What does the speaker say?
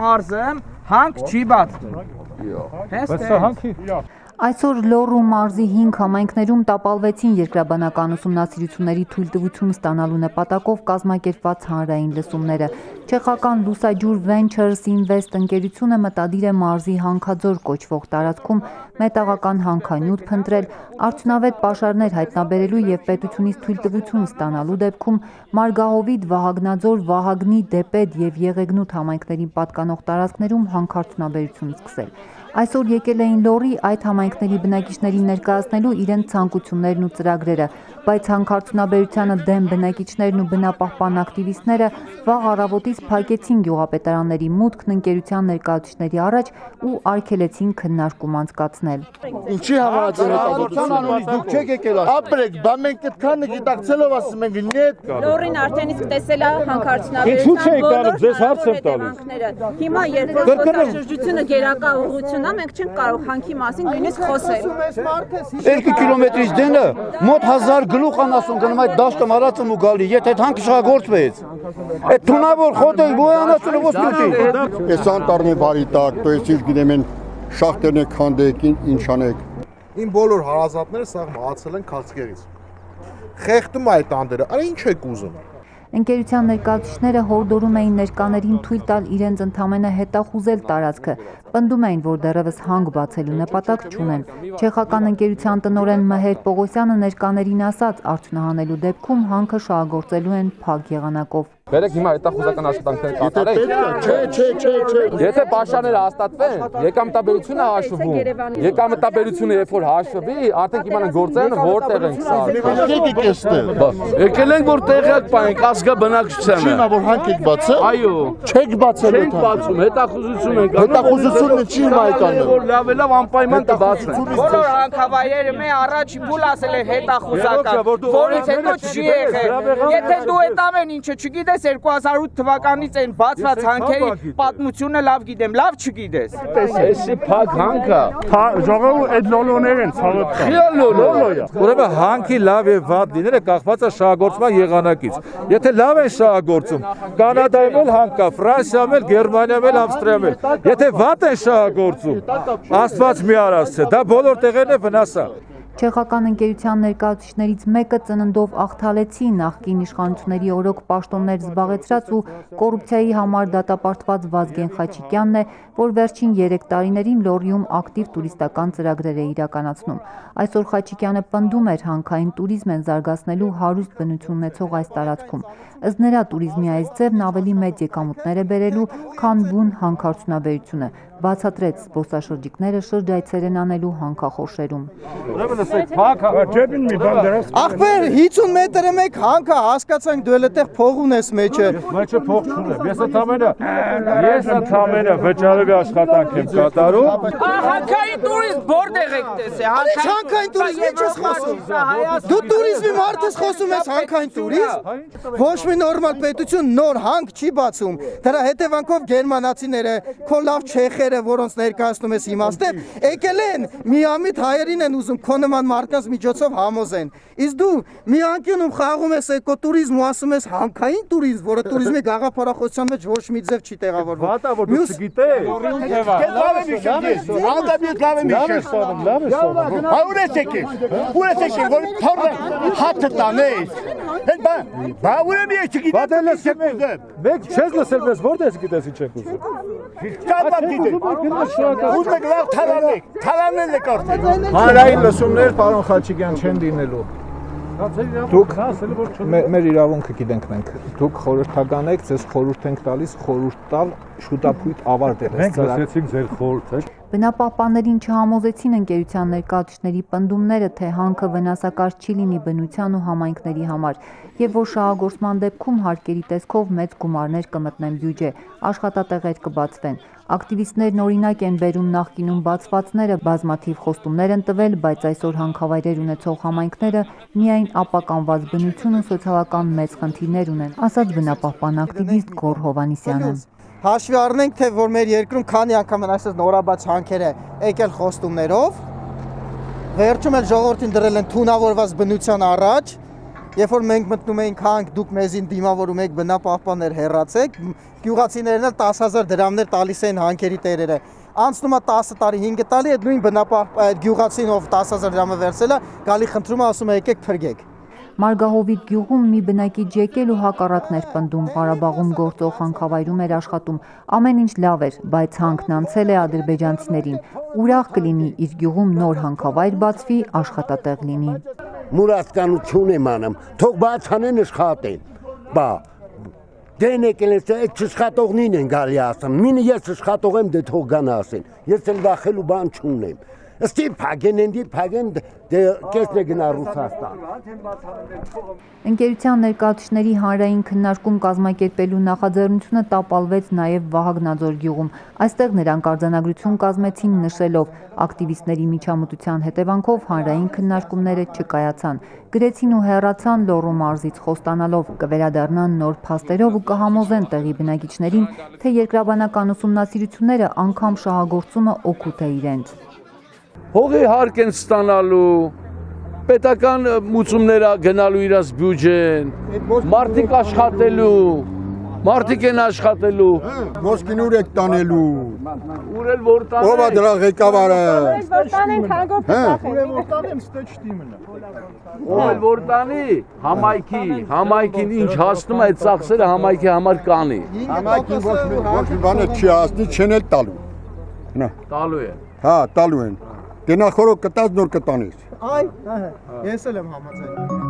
marzım hangi çibat? Yok. Այսօր Լոռ մարզի 5 համայնքներում տապալվեցին երկրաբանական ուսումնասիրությունների թույլտվություն ստանալու նպատակով կազմակերպված հանրային լսումները։ Չեխական Lusadjur Ventures Invest ընկերությունը մտադիր է մարզի հանքաձոր կոչվող տարածքում մետաղական հանքանյութ փնտրել, արդյունավետ պաշարներ հայտնաբերելու և պետությունից թույլտվություն ստանալու դեպքում Մարգահովիդ, Վահագնաձոր, Վահագնի, Դեպետ և Եղեգնուտ համայնքներին պատկանող տարածքներում հանքարդյունաբերություն սկսել։ Այսօր եկել էին Լոռի այդ համայնքների բնակիչներին ներկայացնելու իրենց ցանկություններն ու ծրագրերը, բայց հանքարդյունաբերությանը դեմ բնակիչներն ու բնապահպան ակտիվիստները վաղ առավոտից փակեցին գյուղապետարանների մուտքն ընկերության ներկայացուցիչների առաջ ու արգելեցին քննարկում անցկացնել։ Ինչի հավատացնեք մենք չենք կարող հանքի մասին նույնիսկ խոսել 2 կիլոմետրից դենը մոտ 1000 գլուխ անասուն գնում այդ դաշտը մարածում ու գալի եթե այդ հանքը շահագործվեց այդ թունավոր խոտեր գոյանացնու ոչ միտի այս անտառնի բարի տակ то есть գիտեմ են շախտերն են քանդեին ինչ անեք իմ բոլոր հարազատները սաղ մահացել են քարծկերից խեղդում այդ տանդերը արա ինչ եք ուզում Ընկերության ներկայացուցիչները հորդորում էին ներկաներին թույլ տալ իրենց ընդամենը հետախուզել տարածքը, պնդում էին, որ դեռևս հանք բացելու նպատակ չունեն։ Չեխական ընկերության տնօրեն Մհեր Պողոսյանը ներկաներին ասաց, արդյունահանելու դեպքում հանքը շահագործելու են փակ եղանակով։ Բերեք հիմա հետախուզական աշխատանքներ կատարեք։ Չէ։ Եթե պաշարները հաստատվեն, եկամտաբերությունը հաշվում։ Եկամտաբերությունը երբ որ հաշվվի, արդեն կիմանան գործերը որտեղ են սարքել։ Եկել են որ տեղյակ պահենք ազգա բնակչությանը։ Չինա որ հանք եք բացել։ Այո։ Չեք բացել այդ։ Չեք բացում, հետախուզություն են անում։ Հետախուզությունը չի մայքանը։ Որ լավ է լավ անպայման կբացեն։ Բոլոր հանքավայրերը մե առաջ փուլ ասել են հետախուզական, որից հետո չի եղել։ Եթե դու այդ ամեն ինչը չգիտես 2008 թվականից այն բացված հանքերի պատմությունը լավ գիտեմ, լավ չգիտես։ Էսի փակ հանքը, ժողովուրդ այդ լոլոներ են ցավոտ։ Լոլոյա։ Ուրեմն հանքի լավ եւ վատ լինելը կախված է շահագործման եղանակից։ Եթե լավ են շահագործում, Կանադայում էլ հանք կա, Ֆրանսիայում էլ, Գերմանիայում էլ, Ավստրիայում էլ։ Եթե վատ են շահագործում, Աստված մի արած է, դա բոլոր տեղերն է վնասա։ Չեխական ընկերության ներկայացուցիչներից մեկը ծննդով աղթալեցի նախկին իշխանությունների օրոք պաշտոններ զբաղեցրած ու կոռուպցիայի համար դատապարտված Վազգեն Խաչիկյանն է, որ վերջին 3 տարիներին Լոռիում ակտիվ տուրիստական ծրագրեր է իրականացնում։ Այսօր Խաչիկյանը պնդում էր հանքային туриզմն զարգացնելու հարուստ բնություն ունեցող այս տարածքում։ Ըստ նրա туриզմի այս ձևն ավելի մեծ եկամուտներ է բերելու, քան բուն հանքարդյունաբերությունը։ Բացատրեց զբոսաշրջիկները շրջայցեր են անելու հանքախորշերում։ Ախպեր 50 մետրը մեկ հանքա հասկացանք դու էլ այդտեղ փող ունես մեջը։ Մեջը փող չունեմ։ Ես ընդամենը վճարելի աշխատանք եմ կատարում։ Հանքային туриզմ որտեղ եք տեսել։ Հանքային туриզմի չես խոսում։ Դու туриզմի մարդ ես խոսում ես հանքային туриզմ։ Ոչ մի նորմալ պետություն նոր հանք չի բացում։ Դրա հետևանքով գերմանացիները, քո լավ չեխերը, որոնց ներկայացնում ես հիմա այստեղ, եկել են միամիտ հայերին են ուզում քո նման մարդկանց միջոցով համոզեն։ Իսկ դու մի անկյունում խաղում ես էկոտուրիզմ ու ասում ես հանքային туриզմ, որը туриզմի գաղափարախոսության մեջ ոչ մի ձև չի տեղավորվում։ Մյուս գիտես։ Լավ Մեր պարոն Խաչիկյան չեն դինելու։ Դուք մեր իրավունքը գիտենք մենք։ Դուք խորհրդական եք, ձեզ խորհուրդ ենք տալիս, խորհուրդ տալ շուտապույտ ավարտել է ծրագիրը։ Մենք լսեցինք ձեր խորհուրդը։ Բնապահպաններին չհամոզեցին ընկերության ներկայացուցիչների պնդումները, թե հանքը վնասակար չի լինի բնության ու համայնքների համար, եւ որ շահագործման դեպքում հարկերի տեսքով մեծ գումարներ կմտնեն բյուջե, աշխատատեղեր կբացվեն։ Ակտիվիստներն օրինակ են բերում նախկինում բացվածները, բազմաթիվ խոստումներ են տվել, բայց այսօր հանքավայրեր ունեցող համայնքները միայն ապականված բնություն ու սոցիալական մեծ խնդիրներ ունեն, ասաց բնապահպան ակտիվիստ Գոր Հովանիսյանը։ Հաշվի առնենք, թե որ մեր երկրում քանի անգամ են այսպես նորաբաց հանքերը եկել խոստումներով, վերջում էլ ժողովրդին դրել են թունավորված բնության առաջ, Երբ որ մենք մտնում էինք հանք, դուք մեզին դիմավորում եք բնապահպաններ հեռացեք, գյուղացիներն էլ 10000 դրամներ տալիս են հանքերի տերերը։ Անցնում է 10 տարի, 5 տարի, այդ նույն բնապահ այդ գյուղացին, ով 10000 դրամը վերցել է, գալի խնդրում է, ասում է եկեք փրկեք։ Մարգահովիտ գյուղում մի բնակիչ եկել ու հակառակներ պնդում, Ղարաբաղում գործող հանքավայրում էր աշխատում, ամեն ինչ լավ էր, բայց հանքն անցել է ադրբեջանցիներին, ուրախ կլինի, իր գյուղում նոր հանքավայր բացվի, աշխատատեղ լինի։ Մուրացկանություն եմ անում, թող բացանեն աշխատեն, բա, դեն եկել ես, այդ չաշխատողին են գալի ասում, մինը ես աշխատող եմ, դե թող գան ասեն, ես էլ վախելու բան չունեմ։ Ստի փագենենդի փագեն դե կեսն է գնա Ռուսաստան։ Ընկերության ներկայացուցիչների հանրային քննարկում կազմակերպելու նախաձեռնությունը տապալվեց նաև Վահագնաձոր գյուղում։ Այստեղ նրանք արձանագրություն կազմեցին նշելով, ակտիվիստների միջամտության հետևանքով հանրային քննարկումները չկայացան։ Գրեցին ու հեռացան Լոռու մարզից խոստանալով, կվերադառնան նոր փաստերով ու կհամոզեն տեղի բնակիչներին, թե երկրաբանական ուսումնասիրությունները անգամ շահագործումը օգուտ է իրենց։ Հողի հարկ են ստանալու, պետական մուծումներ գնալու իրաց բյուջեն, մարդիկ են աշխատելու, ոսկին ուր եք տանելու, ով է դրա ղեկավարը, ով էլ որ տանի, համայքին ինչ հասնում է, այդ ծախսերը համայքի համար կանի։ Համայքին ոչ մի բանը չի հասնի, չեն էլ տալու։ Տալու են։ Հա, տալու են։ Կենախորոք կտած նոր կտանես։ Այ, ես էլ եմ համաձայն։